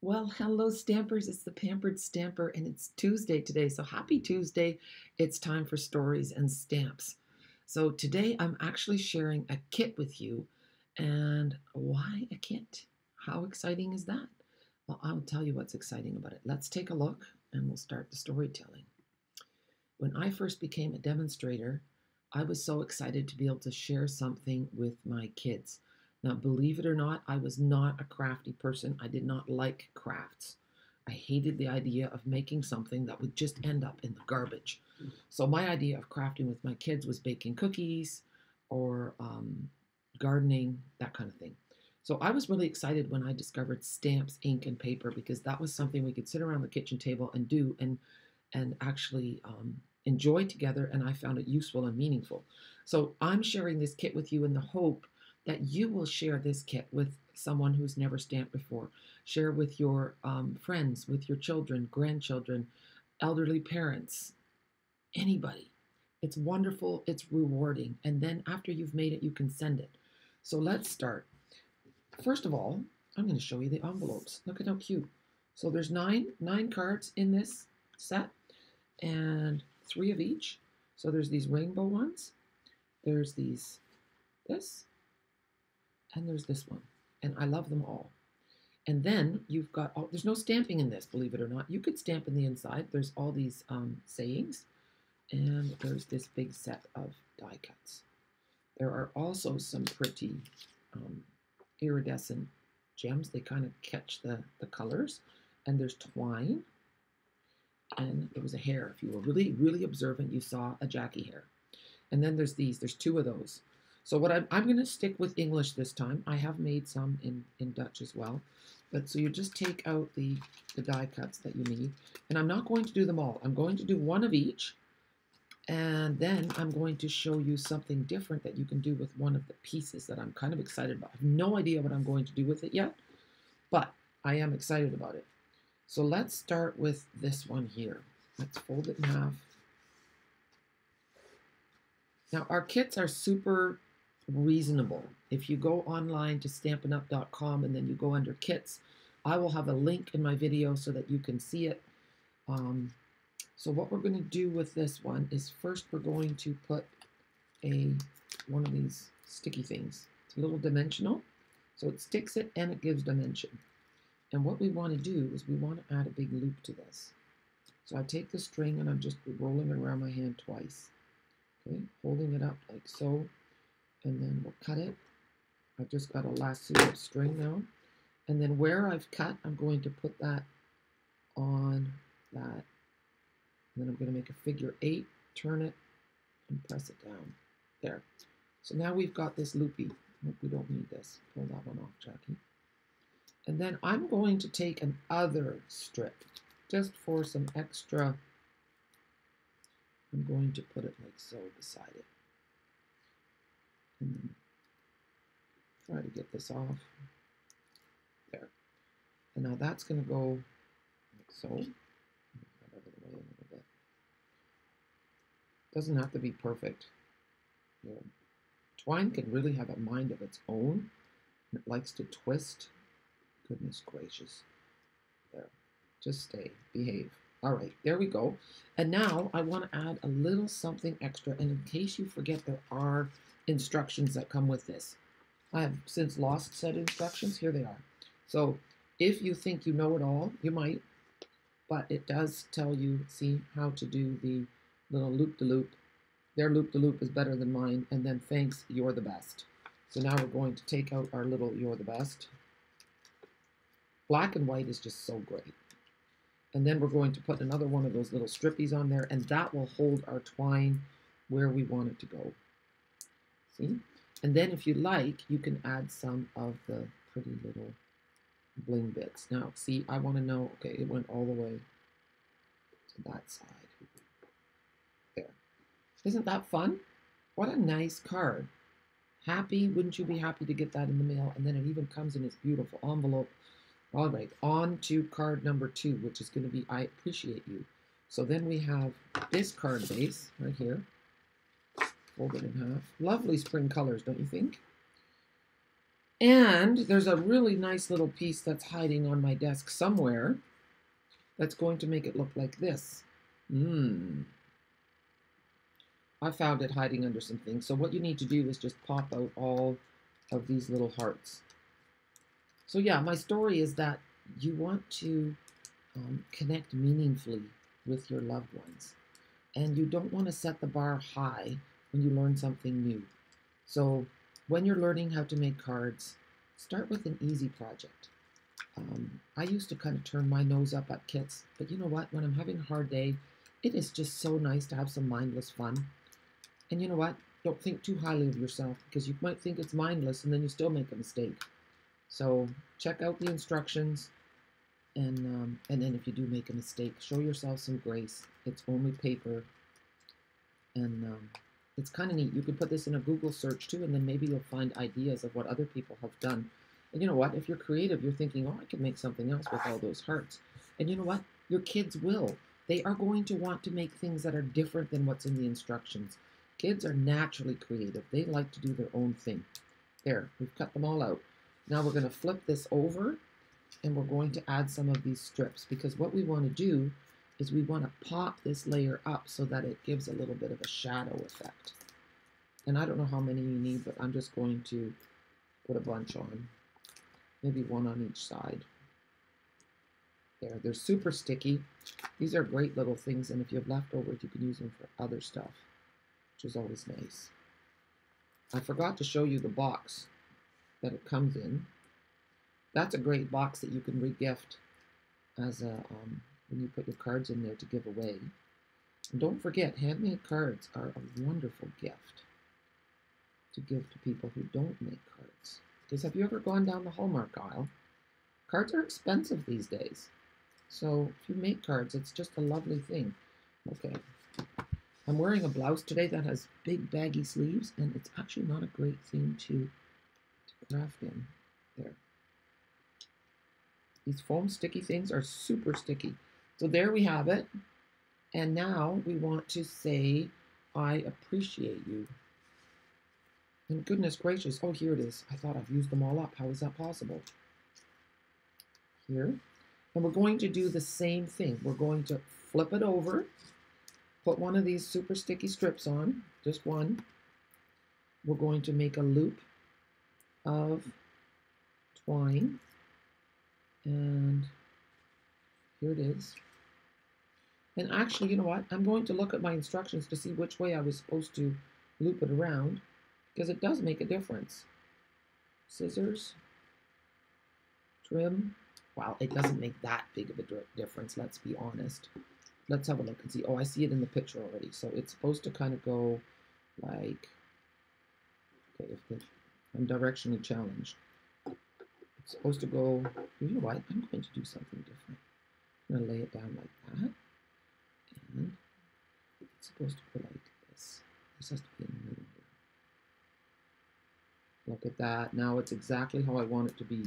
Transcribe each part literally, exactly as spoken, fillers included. Well, hello Stampers, it's the Pampered Stamper and it's Tuesday today, so happy Tuesday. It's time for stories and stamps. So today I'm actually sharing a kit with you, and why a kit? How exciting is that? Well, I'll tell you what's exciting about it. Let's take a look and we'll start the storytelling. When I first became a demonstrator, I was so excited to be able to share something with my kids. Now, believe it or not, I was not a crafty person. I did not like crafts. I hated the idea of making something that would just end up in the garbage. So my idea of crafting with my kids was baking cookies or um, gardening, that kind of thing. So I was really excited when I discovered stamps, ink, and paper, because that was something we could sit around the kitchen table and do and, and actually um, enjoy together, and I found it useful and meaningful. So I'm sharing this kit with you in the hope that you will share this kit with someone who's never stamped before. Share with your um, friends, with your children, grandchildren, elderly parents, anybody. It's wonderful, it's rewarding, and then after you've made it, you can send it. So let's start. First of all, I'm gonna show you the envelopes. Look at how cute. So there's nine, nine cards in this set, and three of each. So there's these rainbow ones, there's these, this, and there's this one, and I love them all. And then you've got all, there's no stamping in this, believe it or not. You could stamp in the inside. There's all these um, sayings, and there's this big set of die cuts. There are also some pretty um, iridescent gems. They kind of catch the, the colors, and there's twine, and there was a hair. If you were really, really observant, you saw a Jackie hair. And then there's these, there's two of those. So what I'm, I'm going to stick with English this time. I have made some in, in Dutch as well. But so you just take out the, the die cuts that you need. And I'm not going to do them all. I'm going to do one of each. And then I'm going to show you something different that you can do with one of the pieces that I'm kind of excited about. I have no idea what I'm going to do with it yet, but I am excited about it. So let's start with this one here. Let's fold it in half. Now our kits are super reasonable. If you go online to stampin up dot com and then you go under kits, I will have a link in my video so that you can see it. Um, so what we're going to do with this one is first we're going to put a one of these sticky things. It's a little dimensional, so it sticks it and it gives dimension. And what we want to do is we want to add a big loop to this. So I take the string and I'm just rolling it around my hand twice, okay, holding it up like so. And then we'll cut it. I've just got a lasso string now. And then where I've cut, I'm going to put that on that. And then I'm going to make a figure eight, turn it, and press it down. There. So now we've got this loopy. We don't need this. Pull that one off, Jackie. And then I'm going to take another strip just for some extra. I'm going to put it like so beside it. And then try to get this off. There. And now that's going to go like so. Out of the way a little bit. Doesn't have to be perfect. You know, twine can really have a mind of its own. And it likes to twist. Goodness gracious. There. Just stay. Behave. All right, there we go. And now I want to add a little something extra. And in case you forget, there are instructions that come with this. I have since lost said instructions. Here they are. So if you think you know it all, you might, but it does tell you, see, how to do the little loop-de-loop. Their loop-de-loop is better than mine. And then thanks, you're the best. So now we're going to take out our little you're the best. Black and white is just so great. And then we're going to put another one of those little strippies on there, and that will hold our twine where we want it to go. See? And then if you like, you can add some of the pretty little bling bits. Now, see, I want to know, okay, it went all the way to that side. There. Isn't that fun? What a nice card. Happy? Wouldn't you be happy to get that in the mail? And then it even comes in this beautiful envelope. All right, on to card number two, which is going to be I Appreciate You. So then we have this card base right here. Fold it in half. Lovely spring colors, don't you think? And there's a really nice little piece that's hiding on my desk somewhere that's going to make it look like this. Hmm. I found it hiding under some things. So what you need to do is just pop out all of these little hearts. So yeah, my story is that you want to um, connect meaningfully with your loved ones. And you don't want to set the bar high when you learn something new. So when you're learning how to make cards, start with an easy project. Um, I used to kind of turn my nose up at kits, but you know what? When I'm having a hard day, it is just so nice to have some mindless fun. And you know what? Don't think too highly of yourself, because you might think it's mindless and then you still make a mistake. So check out the instructions, and, um, and then if you do make a mistake, show yourself some grace. It's only paper, and um, it's kind of neat. You could put this in a Google search too, and then maybe you'll find ideas of what other people have done. And you know what? If you're creative, you're thinking, oh, I could make something else with all those hearts. And you know what? Your kids will. They are going to want to make things that are different than what's in the instructions. Kids are naturally creative. They like to do their own thing. There, we've cut them all out. Now we're going to flip this over, and we're going to add some of these strips, because what we want to do is we want to pop this layer up so that it gives a little bit of a shadow effect. And I don't know how many you need, but I'm just going to put a bunch on. Maybe one on each side. There, they're super sticky. These are great little things, and if you have leftovers, you can use them for other stuff, which is always nice. I forgot to show you the box that it comes in. That's a great box that you can regift as a, um, when you put your cards in there to give away. And don't forget, handmade cards are a wonderful gift to give to people who don't make cards. Because have you ever gone down the Hallmark aisle? Cards are expensive these days. So if you make cards, it's just a lovely thing. Okay, I'm wearing a blouse today that has big baggy sleeves, and it's actually not a great thing to craft in. There. These foam sticky things are super sticky. So there we have it. And now we want to say, I appreciate you. And goodness gracious, oh, here it is. I thought I've used them all up. How is that possible? Here. And we're going to do the same thing. We're going to flip it over, put one of these super sticky strips on, just one. We're going to make a loop of twine, and here it is. And actually, you know what? I'm going to look at my instructions to see which way I was supposed to loop it around, because it does make a difference. Scissors, trim. Well, it doesn't make that big of a difference, let's be honest. Let's have a look and see. Oh, I see it in the picture already. So it's supposed to kind of go like, okay, if the, I'm directionally challenged. It's supposed to go, you know what, I'm going to do something different. I'm going to lay it down like that. And it's supposed to go like this. This has to be in the middle here. Look at that. Now it's exactly how I want it to be.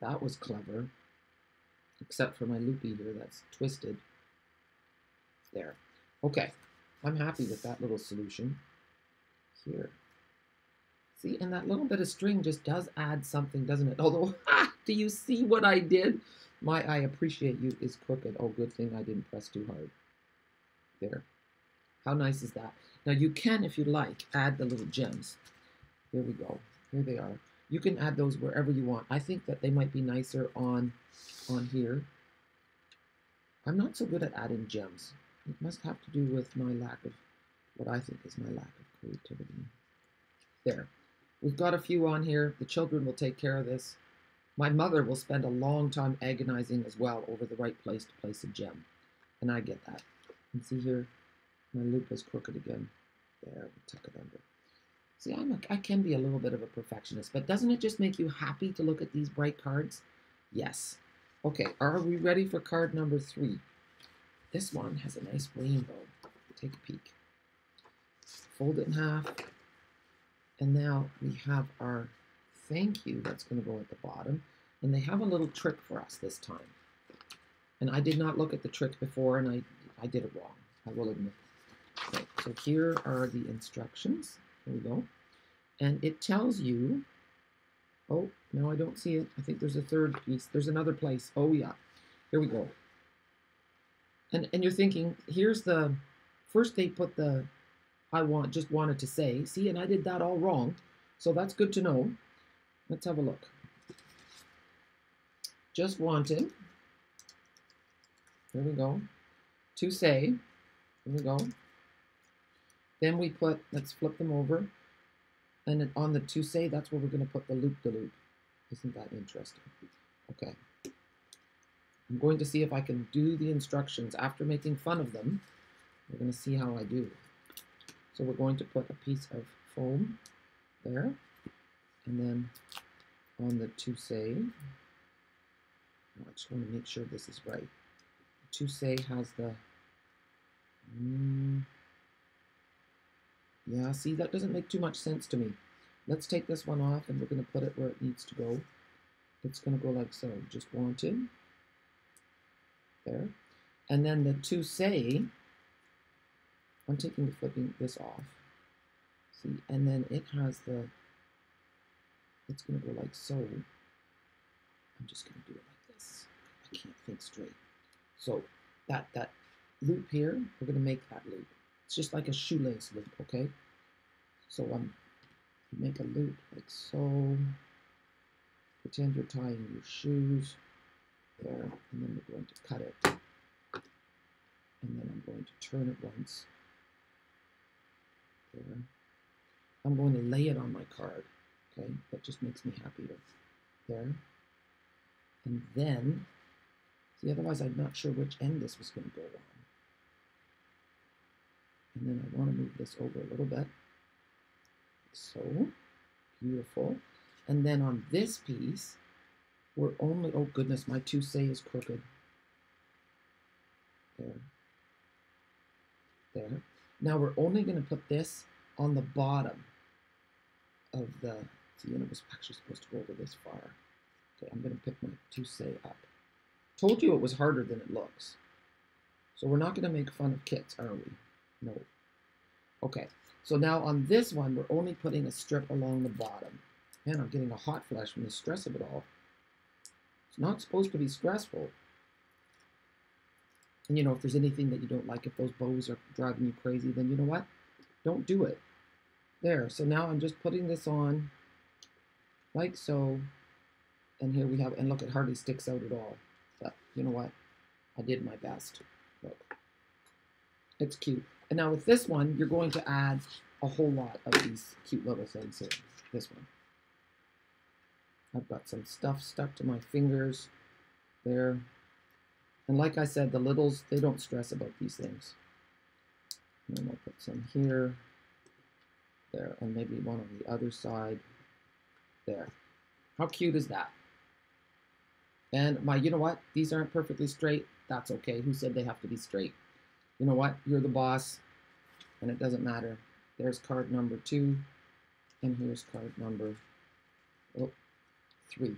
That was clever, except for my loopy here that's twisted. There. Okay, I'm happy with that little solution here. See, and that little bit of string just does add something, doesn't it? Although, ah, do you see what I did? My I appreciate you is crooked. Oh, good thing I didn't press too hard. There. How nice is that? Now you can, if you like, add the little gems. Here we go. Here they are. You can add those wherever you want. I think that they might be nicer on, on here. I'm not so good at adding gems. It must have to do with my lack of, what I think is my lack of creativity. There. We've got a few on here. The children will take care of this. My mother will spend a long time agonizing as well over the right place to place a gem. And I get that. And see here, my loop is crooked again. There, we tuck it under. See, I'm a, I can be a little bit of a perfectionist, but doesn't it just make you happy to look at these bright cards? Yes. Okay, are we ready for card number three? This one has a nice rainbow. Take a peek. Fold it in half. And now we have our thank you that's going to go at the bottom. And they have a little trick for us this time. And I did not look at the trick before, and I, I did it wrong. I will admit. Okay, so here are the instructions. Here we go. And it tells you Oh, no, I don't see it. I think there's a third piece. There's another place. Oh, yeah. Here we go. And, and you're thinking, here's the... First they put the, I want, just wanted to say. See, and I did that all wrong. So that's good to know. Let's have a look. Just wanted. There we go. To say. There we go. Then we put, let's flip them over. And on the to say, that's where we're going to put the loop-de-loop. Isn't that interesting? Okay. I'm going to see if I can do the instructions after making fun of them. We're going to see how I do. So we're going to put a piece of foam there. And then on the to say, I just want to make sure this is right. To say has the, mm, yeah, see, that doesn't make too much sense to me. Let's take this one off, and we're going to put it where it needs to go. It's going to go like so, just wanted. There. And then the to say, I'm taking the flipping this off. See, and then it has the, it's going to go like so. I'm just going to do it like this. I can't think straight. So that, that loop here, we're going to make that loop. It's just like a shoelace loop, okay? So um, make a loop like so. Pretend you're tying your shoes. There, and then we're going to cut it. And then I'm going to turn it once. There. I'm going to lay it on my card, okay? That just makes me happier. There. And then, see, otherwise I'm not sure which end this was going to go on. And then I want to move this over a little bit. So, beautiful. And then on this piece, we're only, oh goodness, my to say is crooked. There. There. Now we're only going to put this on the bottom of the, see, and it was actually supposed to go over this far. Okay, I'm going to pick my to say up. Told you it was harder than it looks. So we're not going to make fun of kits, are we? No. Okay, so now on this one, we're only putting a strip along the bottom. Man, I'm getting a hot flash from the stress of it all. It's not supposed to be stressful. And you know, if there's anything that you don't like, if those bows are driving you crazy, then you know what? Don't do it. There, so now I'm just putting this on like so. And here we have, and look, it hardly sticks out at all. But you know what? I did my best. Look, it's cute. And now with this one, you're going to add a whole lot of these cute little things here. This one. I've got some stuff stuck to my fingers there. And like I said, the littles, they don't stress about these things. And I'll put some here, there, and maybe one on the other side, there. How cute is that? And my, you know what? These aren't perfectly straight. That's okay. Who said they have to be straight? You know what? You're the boss, and it doesn't matter. There's card number two, and here's card number oh, three.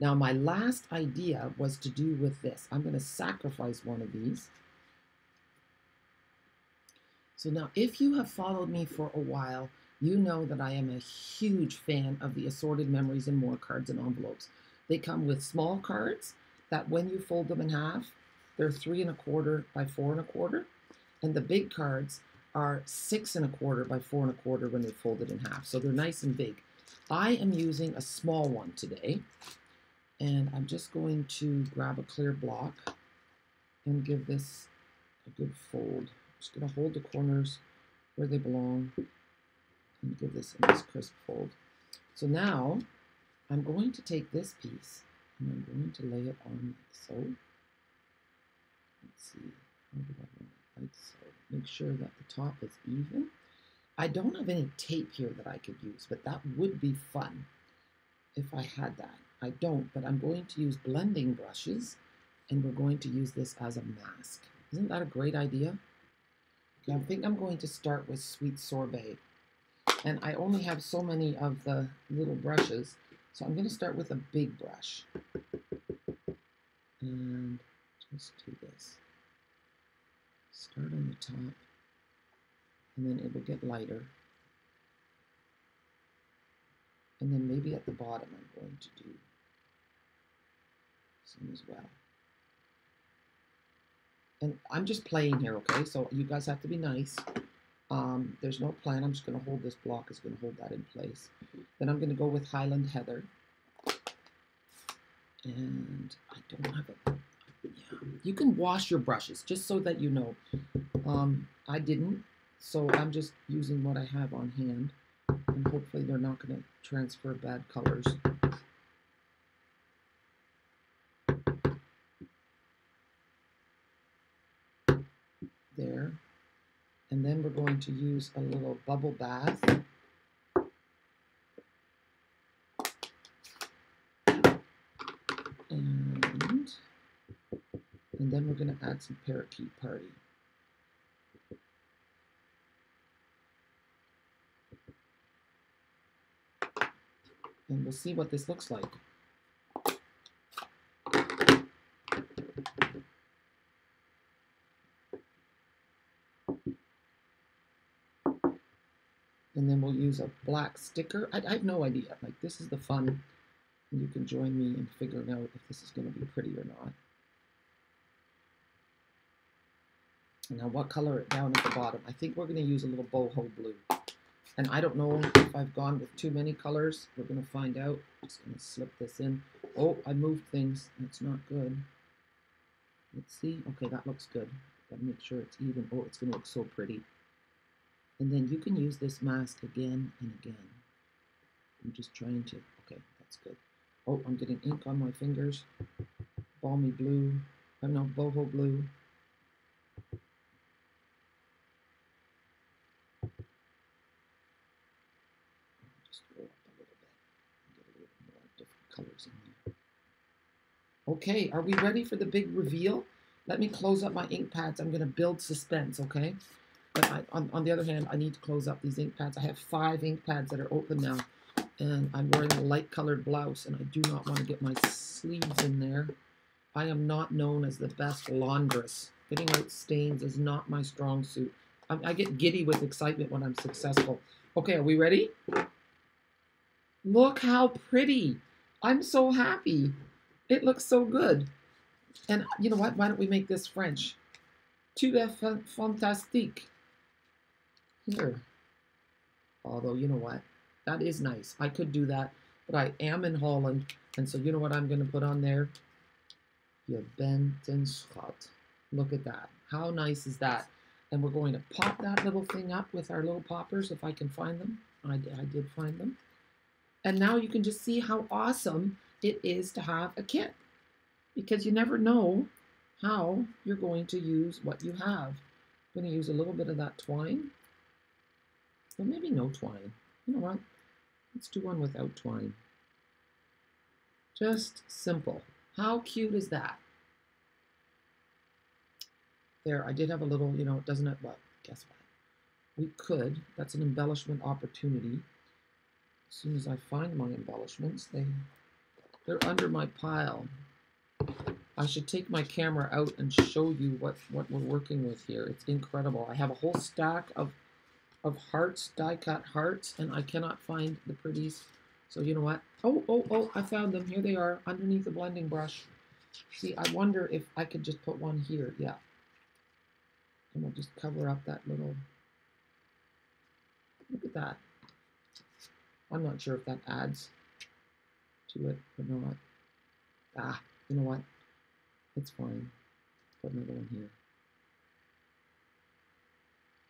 Now, my last idea was to do with this. I'm going to sacrifice one of these. So now, if you have followed me for a while, you know that I am a huge fan of the Assorted Memories and More cards and envelopes. They come with small cards that when you fold them in half, they're three and a quarter by four and a quarter. And the big cards are six and a quarter by four and a quarter when they're folded in half. So they're nice and big. I am using a small one today. And I'm just going to grab a clear block and give this a good fold. I'm just going to hold the corners where they belong and give this a nice crisp fold. So now I'm going to take this piece and I'm going to lay it on like so. Let's see, how do I want it? Like so. Make sure that the top is even. I don't have any tape here that I could use, but that would be fun if I had that. I don't, but I'm going to use blending brushes, and we're going to use this as a mask. Isn't that a great idea? Okay, I think I'm going to start with Sweet Sorbet. And I only have so many of the little brushes, so I'm going to start with a big brush. And just do this. Start on the top, and then it will get lighter. And then maybe at the bottom I'm going to do some as well. And I'm just playing here, okay? So you guys have to be nice. Um, there's no plan. I'm just going to hold this block. It's going to hold that in place. Then I'm going to go with Highland Heather. And I don't have a... Yeah. You can wash your brushes, just so that you know. Um, I didn't, so I'm just using what I have on hand. And hopefully they're not going to transfer bad colors. There. And then we're going to use a little bubble bath. And, and then we're going to add some parakeet party. And we'll see what this looks like. And then we'll use a black sticker. I, I have no idea. Like, this is the fun. You can join me in figuring out if this is going to be pretty or not. Now, what color it down at the bottom? I think we're going to use a little boho blue. And I don't know if I've gone with too many colors. We're going to find out. I'm just going to slip this in. Oh, I moved things. That's not good. Let's see. Okay, that looks good. Got to make sure it's even. Oh, it's going to look so pretty. And then you can use this mask again and again. I'm just trying to, okay, that's good. Oh, I'm getting ink on my fingers. Balmy blue, I don't know, boho blue. Just go up a little bit and get a little more different colors in there. Okay, are we ready for the big reveal? Let me close up my ink pads. I'm gonna build suspense, okay? But I, on, on the other hand, I need to close up these ink pads. I have five ink pads that are open now, and I'm wearing a light colored blouse, and I do not want to get my sleeves in there. I am not known as the best laundress. Getting out stains is not my strong suit. I, I get giddy with excitement when I'm successful. Okay, are we ready? Look how pretty. I'm so happy. It looks so good. And you know what? Why don't we make this French? Tu es fantastique. Here. Although, you know what? That is nice. I could do that, but I am in Holland, and so you know what I'm going to put on there? Je bent een schat. Look at that. How nice is that? And we're going to pop that little thing up with our little poppers, if I can find them. I, I did find them. And now you can just see how awesome it is to have a kit, because you never know how you're going to use what you have. I'm going to use a little bit of that twine. Well, maybe no twine. You know what? Let's do one without twine. Just simple. How cute is that? There, I did have a little, you know, doesn't it, well, guess what? We could, that's an embellishment opportunity. As soon as I find my embellishments, they, they're under my pile. I should take my camera out and show you what, what we're working with here. It's incredible. I have a whole stack of, of hearts, die-cut hearts, and I cannot find the pretties. So you know what? Oh, oh, oh, I found them. Here they are underneath the blending brush. See, I wonder if I could just put one here. Yeah. And we'll just cover up that little... Look at that. I'm not sure if that adds to it or not. Ah, you know what? It's fine. Put another one here.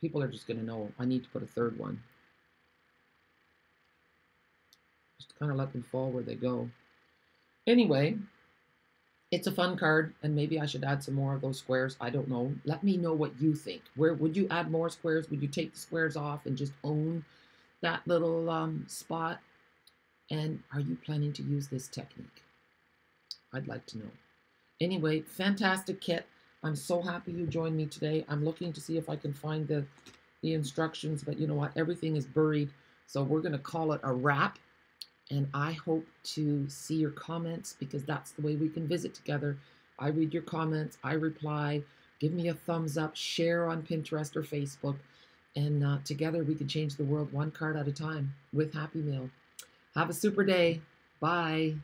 People are just going to know I need to put a third one. Just kind of let them fall where they go. Anyway, it's a fun card, and maybe I should add some more of those squares. I don't know. Let me know what you think. Where would you add more squares? Would you take the squares off and just own that little um, spot? And are you planning to use this technique? I'd like to know. Anyway, fantastic kit. I'm so happy you joined me today. I'm looking to see if I can find the, the instructions, but you know what? Everything is buried, so we're going to call it a wrap. And I hope to see your comments, because that's the way we can visit together. I read your comments. I reply. Give me a thumbs up. Share on Pinterest or Facebook. And uh, together we can change the world one card at a time with Happy Mail. Have a super day. Bye.